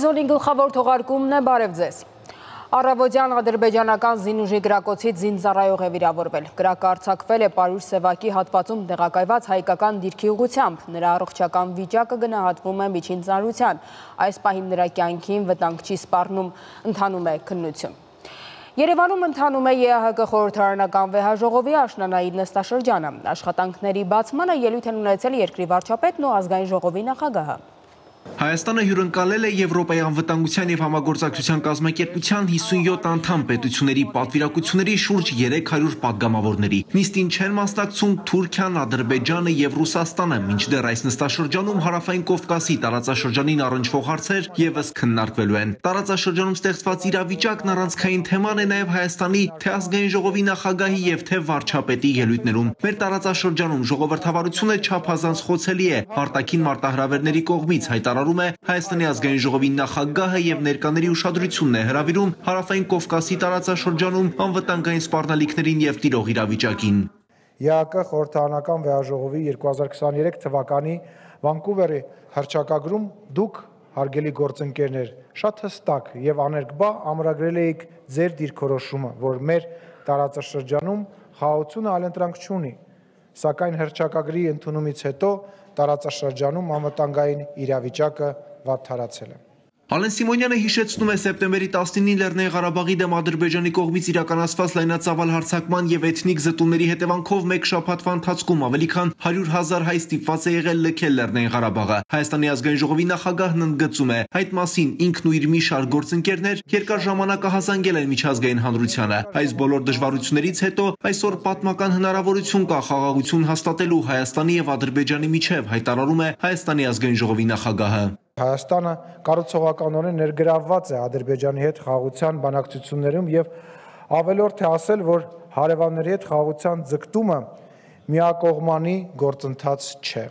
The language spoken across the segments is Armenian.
Հորիզոնի գլխավոր թողարկումն է բարև ձեզ։ Առավոտյան ադրբեջանական զինուժի գրակոչից զինծառայող է վիրավորվել։ Գրակը արձակվել է Պարուր Սևակի հատվածում տեղակայված հայկական դիրքի ուղությամբ։ Նրա առողջական վիճակը գնահատվում է միջին ծանրության։ Այս պահին նրա կյանքին վտանգ չի սպառնում, ընթանում է քննություն։ Երևանում ընթանում է ԵԱՀԿ խորհրդարանական վեհաժողովի աշնանային նստաշրջանը։ Աշխատանքների բացմանը ելույթ են ունեցել երկրի վարչապետն ու ազգային ժողովի նախագահը։ Հայաստանը հյուրընկալել է Եվրոպայի անվտանգության և համագործակցության կազմակերպության 57 անդամ պետությունների պատվիրակությունների շուրջ 300 պատգամավորների։ Նիստին չեն մասնակցում Թուրքիան, Ադրբեջանը և Ռուսաստանը, մինչդեռ այս նստաշրջանում Հարավային Կովկասի տարածաշրջանին առնչվող հարցեր ևս քննարկվելու են։ Տարածաշրջանում ստեղծված իրավիճակն առանցքային թեման է նաև Հայաստանի թե ազգային ժողովի նախագահի և թե վարչապետի ելույթներում։ Մեր տարածաշրջանում ժողովրդավարությունը չափազանց խոցելի է արտաքին մարտահրավերների կողմից, հայտարարում է Հայաստանի ազգային ժողովի նախագահը և ներկաների ուշադրությունն է հրավիրում Հարավային Կովկասի տարածաշրջանում անվտանգային սպառնալիքներին և տիրող իրավիճակին։ ԵԱՀԿ խորհրդարանական վեհաժողովի 2023 թվականի Վանկուվերի հռչակագրում դուք, հարգելի գործընկերներ, շատ հստակ և աներկբա ամրագրել եք ձեր դիրքորոշումը, որ մեր տարածաշրջանում խաղաղությունը այլընտրանք չունի, սակայն հռչակագրի ընդունումից հետո տարածաշրջանում անվտանգային իրավիճակը վատթարացել է։ Alen Simonyan-ը հիշեցնում է սեպտեմբերի 19-ին Լեռնային Ղարաբաղի դեմ Ադրբեջանի կողմից իրականացված լայնածավալ հարձակման և էթնիկ զտումների հետևանքով մեկ շաբաթվա ընթացքում ավելի քան 100,000 հայ ստիպված է եղել լքել Լեռնային Ղարաբաղը։ Հայաստանի ազգային ժողովի նախագահն ընդգծում է, այդ մասին ինքն ու իր մի շարք գործընկերներ երկար ժամանակ ահազանգել են միջազգային հանրությանը։ Այս բոլոր դժվարություններից հետո այսօր պատմական հնարավորություն կա խաղաղություն հաստատելու Հայաստանի և Ադրբեջանի միջև, հայտարարում է Հայաստանի ազգային ժողովի նախագահը։ Հայաստանը կառուցողականորեն ներգրավված է Ադրբեջանի հետ խաղաղության բանակցություններում և ավելորդ է ասել, որ հարևանների հետ խաղաղության ձգտումը միակողմանի գործընթաց չէ։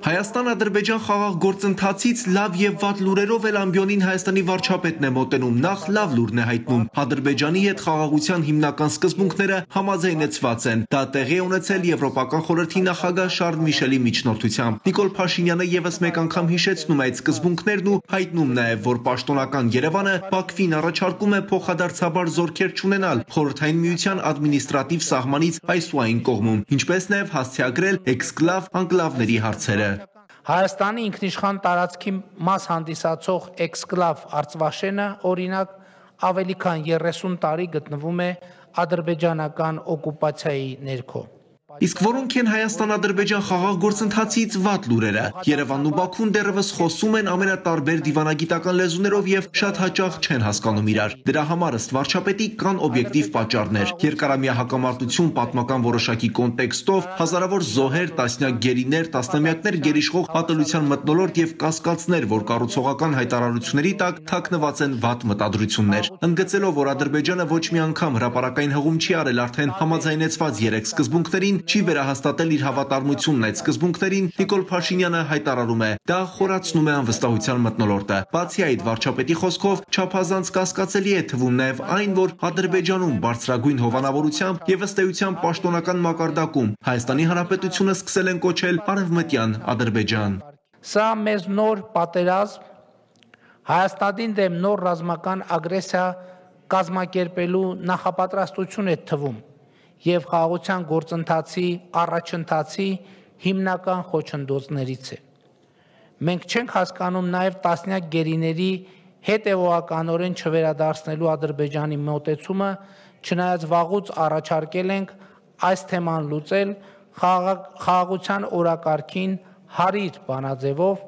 Հայաստան-Ադրբեջան խաղաղ գործընթացից լավ և վատ լուրերով էլ ամբիոնին Հայաստանի վարչապետն է մոտենում, նախ լավ լուրն է հայտնում։ Ադրբեջանի հետ խաղաղության հիմնական սկզբունքները համաձայնեցված են։ Դա տեղի է ունեցել Եվրոպական խորհրդի նախագահ Շարլ Միշելի միջնորդությամբ։ Նիկոլ Փաշինյանը ևս մեկ անգամ հիշեցնում է այդ սկզբունքներն ու հայտնում նաև, որ պաշտոնական Երևանը Բաքվին առաջարկում է փոխադարձաբար զորքեր չունենալ Խորհրդային Միության ադմինիստրատիվ սահմանից այս ու այն կողմում, ինչպես նաև հասցեագրել էքսկլավ, անկլավների հարցերը։ Հայաստանի ինքնիշխան տարածքի մաս հանդիսացող էքսկլավ Արtsvashena, օրինակ, ավելի քան 30 տարի գտնվում է ադրբեջանական օկուպացիայի ներքո։ Իսկ որոնք են Հայաստան-Ադրբեջան խաղաղ գործընթացից վատ լուրերը։ Երևանն ու Բաքուն դեռևս խոսում են ամենատարբեր դիվանագիտական լեզուներով և շատ հաճախ չեն հասկանում իրար։ Դրա համար ըստ վարչապետի կան օբյեկտիվ պատճառներ՝ երկարամյա հակամարտություն պատմական որոշակի կոնտեքստով, հազարավոր զոհեր, տասնյակ գերիներ, տասնամյակներ գերիշխող ատելության մթնոլորտ և կասկածներ, որ կառուցողական հայտարարությունների տակ թաքնված են վատ մտադրություններ։ Ընդգծելով, որ Ադրբեջանը ոչ մի անգամ հրապարակային հղում չի արել արդեն համաձայնեցված 3 սկզբունքներին, չի վերահաստատել իր հավատարմությունն այդ սկզբունքներին, Նիկոլ Փաշինյանը հայտարարում է, դա խորացնում է անվստահության մթնոլորտը։ Բացի այդ, վարչապետի խոսքով չափազանց կասկածելի է թվում նաև այն, որ Ադրբեջանում բարձրագույն հովանավորությամբ և ըստ էության պաշտոնական մակարդակում Հայաստանի Հանրապետությունը սկսել են կոչել Արևմտյան Ադրբեջան։ Սա մեզ նոր պատերազմ, Հայաստանին դեմ նոր ռազմական ագրեսիա կազմակերպելու նախապատրաստություն է թվում և խաղաղության գործընթացի առաջընթացի հիմնական խոչընդոտներից է։ Մենք չենք հասկանում նաև տասնյակ գերիների հետևողականորեն չվերադարձնելու Ադրբեջանի մոտեցումը, չնայած վաղուց առաջարկել ենք այս թեման լուծել խաղաղության օրակարգին հարիր բանաձևով,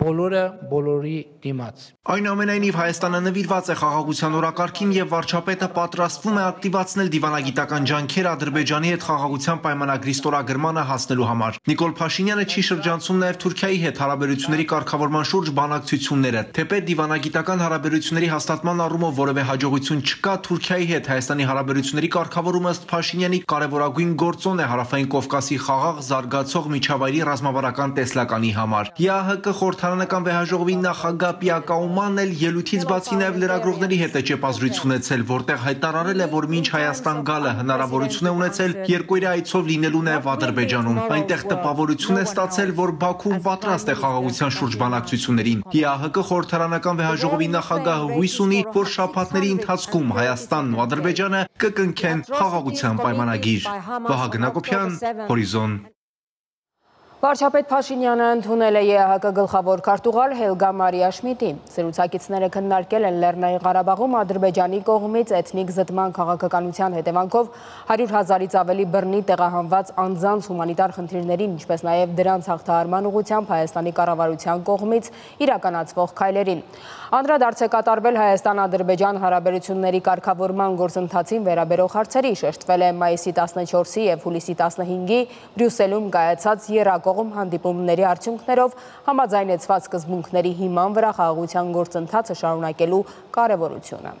բոլորը բոլորի դիմաց։ Այնուամենայնիվ Հայաստանը նվիրված է խաղաղության օրակարգին և վարչապետը պատրաստվում է ակտիվացնել դիվանագիտական ջանքերը Ադրբեջանի հետ խաղաղության պայմանագրի ստորագրմանը հասնելու համար։ Նիկոլ Փաշինյանը չի շրջանցում նաև Թուրքիայի հետ հարաբերությունների կարգավորման շուրջ բանակցությունները, թեպետ դիվանագիտական հարաբերությունների հաստատման առումով որևէ հաջողություն չկա, Թուրքիայի հետ Հայաստանի հարաբերությունների կարգավորումը ըստ Փաշինյանի կարևորագույն գործոն է Հարավային Կովկասի խաղաղ զարգացող միջավայրի ռազմավարական տեսլականի համար։ ԵԱՀԿ խորհրդարանական Հանրապետական վեհաժողովի նախագահ Պիակաումանն էլ ելույթից բացի նաև լրագրողների հետ է չեպազրույցն ունեցել, որտեղ հայտարարել է, որ մինչ Հայաստան գալը հնարավորություն է ունեցել երկու իր այցով լինելու նաև Ադրբեջանում։ Այնտեղ տպավորություն է ստացել, որ Բաքուն պատրաստ է խաղաղության շուրջ բանակցություններին։ ԵԱՀԿ խորհրդարանական վեհաժողովի նախագահը հույս ունի, որ շաբաթների ընթացքում Հայաստանն ու Ադրբեջանը կկնքեն խաղաղության պայմանագիր։ Վահագն Հակոբյան, Հորիզոն։ Վարչապետ Փաշինյանը ընդունել է ԵԱՀԿ գլխավոր քարտուղար Հելգա Մարիաշմիտին։ Զրուցակիցները քննարկել են Լեռնային Ղարաբաղում Ադրբեջանի կողմից էթնիկ զտման քաղաքականության հետևանքով 100,000-ից ավելի բռնի տեղահանված անձանց հումանիտար խնդիրներին, ինչպես նաև դրանց հաղթահարման ուղղությամբ Հայաստանի կառավարության կողմից իրականացվող քայլերին։ Անդրադարձ է կատարվել Հայաստան-Ադրբեջան հարաբերությունների կարգավորման գործընթացին վերաբերող հարցերի, շեշտվել է մայիսի 14-ի և հուլիսի 15-ի Բրյուսելում կայացած Եռակողմ հանդիպումների արդյունքներով համաձայնեցված սկզբունքների հիման վրա խաղաղության գործընթացը շարունակելու կարևորությունը։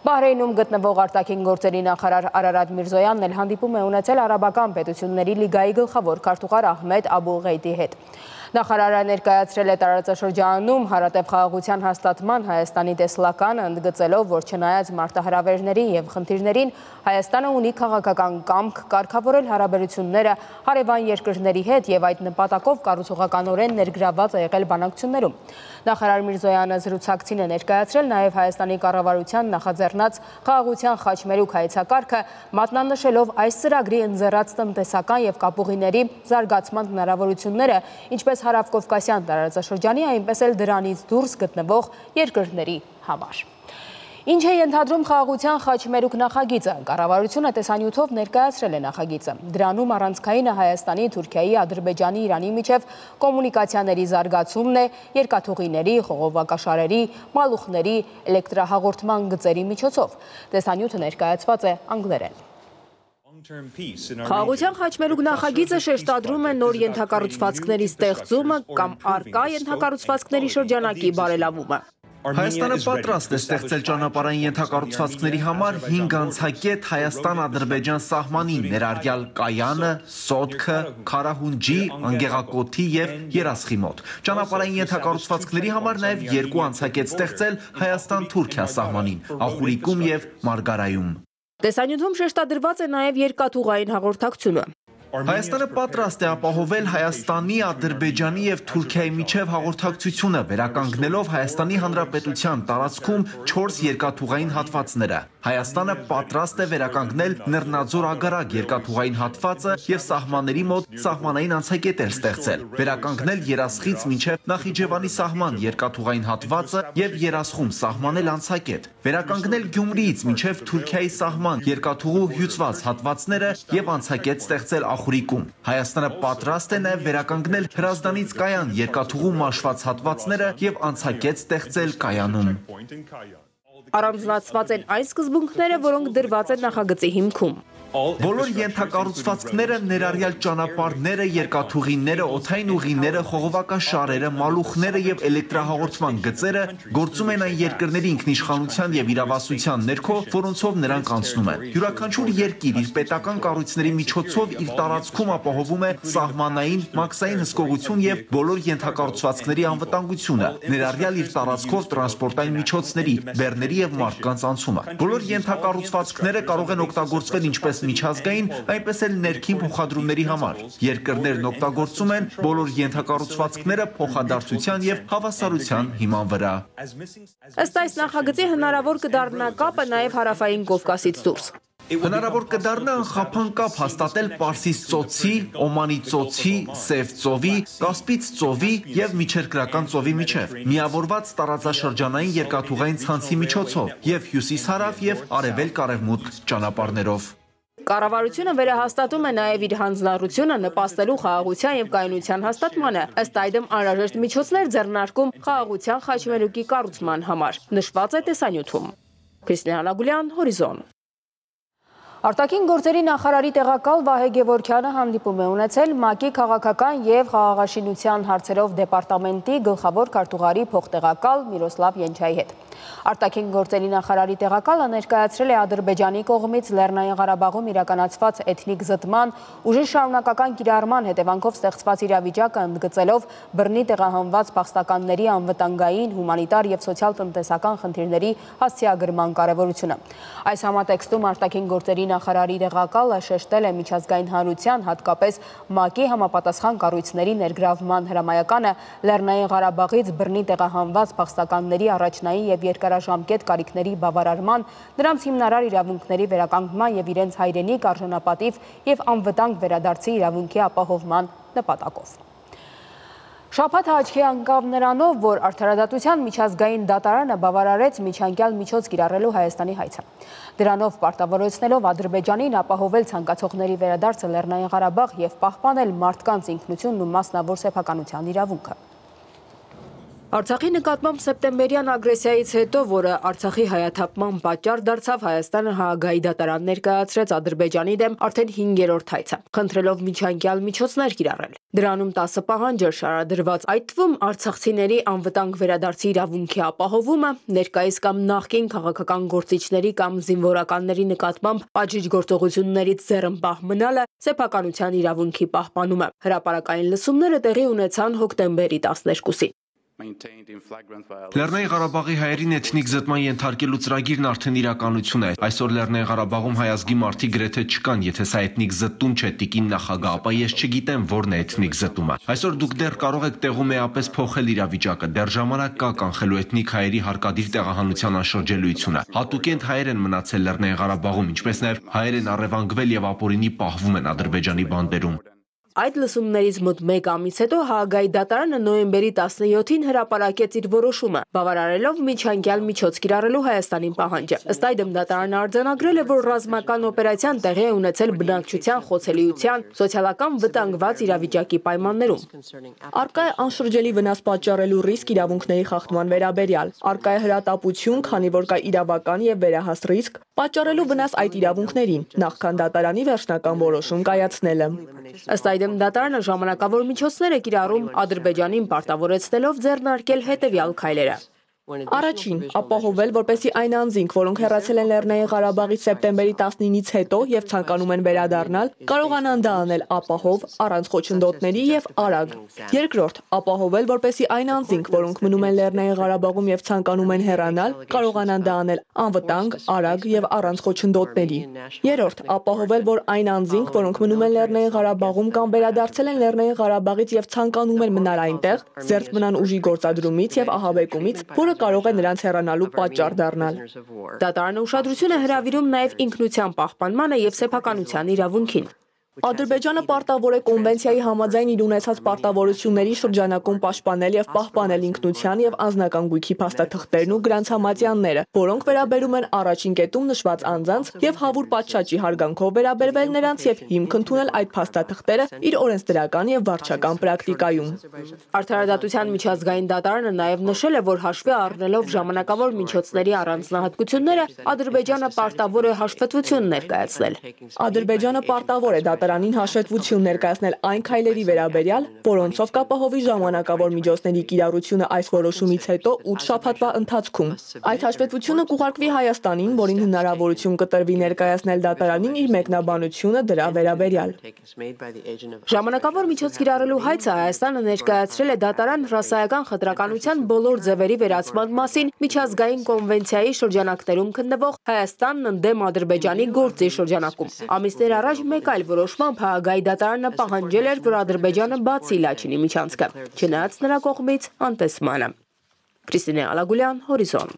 Բահրեյնում գտնվող արտաքին գործերի նախարար Արարատ Միրզոյանն էլ հանդիպում է ունեցել Արաբական պետությունների լիգայի գլխավոր քարտուղար Ահմեդ Աբու Ղեյդի հետ։ Նախարարը ներկայացրել է տարածաշրջանում հարատև խաղաղության հաստատման Հայաստանի տեսլականը, ընդգծելով, որ չնայած մարտահրավերների և խնդիրներին, Հայաստանը ունի քաղաքական կամք կարգավորել հարաբերությունները հարևան երկրների հետ և այդ նպատակով կառուցողականորեն ներգրավված է եղել բանակցություններում։ Նախարար Միրզոյանը զրուցակցին է ներկայացրել նաև Հայաստանի կառավարության նախաձեռնած խաղաղության խաչմերուկ հայեցակարգը, մատնանշելով այս ծրագրի ընձեռած տնտեսական և կապուղիների զարգացման հնարավորությունները, ինչպես Հարավկովկասյան տարածաշրջանի, այնպես էլ դրանից դուրս գտնվող երկրների համար։ Ինչ է ենթադրում խաղաղության խաչմերուկ նախագիծը։ Կառավարությունը տեսանյութով ներկայացրել է նախագիծը։ Դրանում առանցքայինը Հայաստանի, Թուրքիայի, Ադրբեջանի, Իրանի միջև կոմունիկացիաների զարգացումն է, երկաթուղիների, խողովակաշարերի, մալուխների, էլեկտրահաղորդման գծերի միջոցով։ Տեսանյութը ներկայացված է անգլերեն։ Խաղաղության խաչմերուկ նախագիծը շեշտադրում է նոր ենթակառուցվածքների ստեղծումը կամ արկա ենթակառուցվածքների շրջանակի բարելավումը։ Հայաստանը պատրաստ է ստեղծել ճանապարհային ենթակառուցվածքների համար 5 անցակետ Հայաստան-Ադրբեջան սահմանին, ներառյալ Կայանը, Սոտքը, Քարահունջի, Անգեղակոթի և Երասխի մոտ։ Ճանապարհային ենթակառուցվածքների համար նաև 2 անցակետ ստեղծել Հայաստան-Թուրքիա սահմանին, Ախուրիկում և Մարգարայում։ Տեսանյութում շեշտադրված է նաև երկաթուղային հաղորդակցությունը։ Հայաստանը պատրաստ է ապահովել Հայաստանի, Ադրբեջանի և Թուրքիայի միջև հաղորդակցությունը, վերականգնելով Հայաստանի Հանրապետության տարածքում 4 երկաթուղային հատվածները։ Հայաստանը պատրաստ է վերականգնել Նռնաձոր-Ագարակ երկաթուղային հատվածը և սահմանների մոտ սահմանային անցակետեր ստեղծել, վերականգնել Երասխից մինչև Նախիջևանի սահման երկաթուղային հատվածը և Երասխում սահմանել անցակետ, վերականգնել Գյումրիից մինչև Թուրքիայի սահման երկաթուղու հյուծված հատվածները և անցակետ ստեղծել Ախուրիկում։ Հայաստանը պատրաստ է նաև վերականգնել Հրազդանից Կայան երկաթուղու մաշված հատվածները և անցակետ ստեղծել Կայանում։ Առանձնացված են այն սկզբունքները, որոնք դրված են նախագծի հիմքում։ Բոլոր ենթակառուցվածքները, ներառյալ ճանապարհները, երկաթուղիները, օդային ուղիները, խողովակաշարերը, մալուխները և էլեկտրահաղորդման գծերը գործում են այն երկրների ինքնիշխանության և իրավասության ներքո, որոնցով նրանք անցնում են։ Յուրաքանչյուր երկիր իր պետական կառույցների միջոցով իր տարածքում ապահովում է սահմանային, մաքսային հսկողություն և բոլոր ենթակառուցվածքների անվտանգությունը, ներառյալ իր տարածքով տրանսպորտային միջոցների, բեռների և մարդկանց անցումը։ Բոլոր ենթակառուցվածքները կարող են օգտագործվել ինչպես միջազգային, այնպես էլ ներքին փոխադրումների համար։ Երկրներն օգտագործում են բոլոր ենթակառուցվածքները փոխադարձության և հավասարության հիման վրա։ Ըստ այս նախագծի հնարավոր կդառնա կապը նաև Հարավային Կովկասից դուրս։ Հնարավոր կդառնա անխափան կապ հաստատել Պարսից ծոցի, Օմանի ծոցի, Սև ծովի, Կասպից ծովի և Միջերկրական ծովի միջև, միավորված տարածաշրջանային երկաթուղային ցանցի միջոցով և հյուսիս-հարավ և արևելք-արևմուտք ճանապարհներով։ Կառավարությունը վերահաստատում է նաև իր հանձնառությունը նպաստելու խաղաղության և կայունության հաստատմանը, ըստ այդմ անհրաժեշտ միջոցներ ձեռնարկում խաղաղության խաչմերուկի կառուցման համար, նշված է տեսանյութում։ Քրիստինե Ագուլյան, Հորիզոն։ Արտաքին գործերի նախարարի տեղակալ Վահե Գևորգյանը հանդիպում է ունեցել ՄԱԿ-ի քաղաքական և խաղաղաշինության հարցերով դեպարտամենտի գլխավոր քարտուղարի փոխտեղակալ Միրոսլավ Ենչայի հետ։ Արտաքին գործերի նախարարի տեղակալը ներկայացրել է Ադրբեջանի կողմից Լեռնային Ղարաբաղում իրականացված էթնիկ զտման ուժի շարունակական կիրառման հետևանքով ստեղծված իրավիճակը ընդգծելով բռնի տեղահանված փախստականների անվտանգային, հումանիտար և սոցիալ-տնտեսական խնդիրների հասցեագրման կարևորությունը։ Այս համատեքստում արտաքին գործերի նախարարի տեղակալը շեշտել է միջազգային հանրության, հատկապես ՄԱԿ-ի համապատասխան կառույցների ներգրավման հրամայականը Լեռնային Ղարաբաղից բռնի տեղահանված փախստականների առաջնային և երկարաժամկետ կարիքների բավարարման, նրանց հիմնարար իրավունքների վերականգնման և իրենց հայրենիք արժանապատիվ և անվտանգ վերադարձի իրավունքի ապահովման նպատակով։ Շաբաթը աչքի անկավ նրանով, որ Արդարադատության միջազգային դատարանը բավարարեց միջանկյալ միջոց կիրառելու Հայաստանի հայցը։ Դրանով պարտավորեցնելով Ադրբեջանին ապահովել ցանկացողների վերադարձը Լեռնային Ղարաբաղ և պահպանել մարդկանց ինքնությունն ու մասնավոր սեփականության իրավունքը։ Արցախի նկատմամբ սեպտեմբերյան ագրեսիայից հետո, որը Արցախի հայաթափման պատճառ դարձավ, Հայաստանը Հաագայի դատարան ներկայացրեց Ադրբեջանի դեմ արդեն 5-րդ հայցը, խնդրելով միջանկյալ միջոցներ կիրառել։ Դրանում 10 պահանջ էր շարադրված, այդ թվում արցախցիների անվտանգ վերադարձի իրավունքի ապահովումը, ներկայիս կամ նախկին քաղաքական գործիչների կամ զինվորականների նկատմամբ պատժիչ գործողություններից ձեռնպահ մնալը, սեփականության իրավունքի պահպանումը։ Հրապարակային լսումները տեղի ունեցան հոկտեմբերի 12-ին։ Լեռնային Ղարաբաղի հայերին էթնիկ զտման ենթարկելու ծրագիրն արդեն իրականություն է։ Այսօր Լեռնային Ղարաբաղում հայ ազգի մարդիկ գրեթե չկան, եթե սա էթնիկ զտում չէ, տիկին նախագահ, ապա ես չգիտեմ, որն է էթնիկ զտումը։ Այսօր դուք դեռ կարող եք տեղում էապես փոխել իրավիճակը, դեռ ժամանակ կա կանխելու էթնիկ հայերի հարկադիր տեղահանության անշրջելիությունը։ Հատուկենտ հայեր են մնացել Լեռնային Ղարաբաղում, ինչպես նաև հայեր են առևանգվել եւ ապօրինի պահվում են Ադրբեջանի բանտերում։ Այդ լսումներից մոտ մեկ ամիս հետո Հաագայի դատարանը նոյեմբերի 17-ին հրապարակեց իր որոշումը, բավարարելով միջանկյալ միջոց կիրառելու Հայաստանին պահանջը։ Ըստ այդմ դատարանը արձանագրել է, որ ռազմական օպերացիան տեղի է ունեցել բնակչության խոցելիության, սոցիալական վտանգված իրավիճակի պայմաններում։ Առկա է անշրջելի վնաս պատճառելու ռիսկ իրավունքների խախտման վերաբերյալ, առկա է հրատապություն, քանի որ կա իրավական և վերահաս ռիսկ պատճառելու վնաս այդ իրավունքներին, նախքան դատարանի վերջնական որոշում կայացնելը։ Ըստ այդմ դատարանը ժամանակավոր միջոցներ է կիրառում Ադրբեջանին պարտավորեցնելով ձեռնարկել հետևյալ քայլերը։ Առաջին, ապահովել, որպեսզի այն անձինք, որոնք հեռացել են Լեռնային Ղարաբաղից սեպտեմբերի 19-ից հետո և ցանկանում են վերադառնալ, կարողանան դա անել ապահով, առանց խոչընդոտների և արագ։ Երկրորդ, ապահովել, որպեսզի այն անձինք, որոնք մնում են Լեռնային Ղարաբաղում և ցանկանում են հեռանալ, կարողանան դա անել անվտանգ, արագ և առանց խոչընդոտների։ Երրորդ, ապահովել, որ այն անձինք, որոնք մնում են Լեռնային Ղարաբաղում կամ վերադարձել են Լեռնային Ղարաբաղից և ցանկանում են մնալ այնտեղ, զերծ մնան ուժի գործադրումից և ահաբեկումից, որը կարող է նրանց հեռանալու պատճառ դառնալ։ Դատարանը ուշադրություն է հրավիրում նաև ինքնության պահպանմանը և սեփականության իրավունքին։ Ադրբեջանը պարտավոր է կոնվենցիայի համաձայն իր ունեցած պարտավորությունների շրջանակում պաշտպանել և պահպանել ինքնության և անձնական գույքի փաստաթղթերն ու գրանցամատյանները, որոնք վերաբերում են առաջին կետում նշված անձանց և հավուր պատշաճի հարգանքով վերաբերվել նրանց և հիմք ընդունել այդ փաստաթղթերը իր օրենսդրական և վարչական պրակտիկայում։ Արդարադատության միջազգային դատարանը նաև նշել է, որ հաշվի առնելով ժամանակավոր միջոցների առանձնահատկությունները, Ադրբեջանը պարտավոր է հաշվետվություն ներկայացնել։ Ադրբեջանը պարտավոր է դատարանին հաշվետվություն ներկայացնել այն քայլերի վերաբերյալ, որոնցով կապահովի ժամանակավոր միջոցների կիրառությունը այս որոշումից հետո 8 շաբաթվա ընթացքում։ Այդ հաշվետվությունը կուղարկվի Հայաստանին, որին հնարավորություն կտրվի ներկայացնել դատարանին իր մեկնաբանությունը դրա վերաբերյալ։ Ժամանակավոր միջոց կիրառելու հայցը Հայաստանը ներկայացրել է դատարան ռասայական խտրականության բոլոր ձևերի վերացման մասին միջազգային կոնվենցիայի շրջանակներում քննվող Հայաստանն ընդդեմ Ադրբեջանի գործի շրջանակում։ Ամիսներ առաջ մեկ այլ որոշմամբ Հաագայի դատարանը պահանջել էր, որ Ադրբեջանը բացի Լաչինի միջանցքը, չնայած նրա կողմից անտեսմանը։ Քրիստինե Ալագուլյան, Հորիզոն։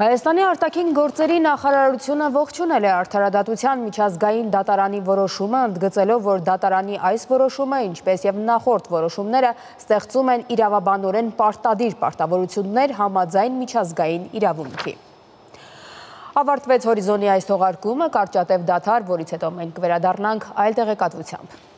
Հայաստանի արտաքին գործերի նախարարությունը ողջունել է Արդարադատության միջազգային դատարանի որոշումը, ընդգծելով, որ դատարանի այս որոշումը, ինչպես և նախորդ որոշումները, ստեղծում են իրավաբանորեն պարտադիր պարտավորություններ համաձայն միջազգային իրավունքի։ Ավարտվեց Հորիզոնի այս թողարկումը, կարճատև դադար, որից հետո մենք կվերադառնանք այլ տեղեկատվությամբ։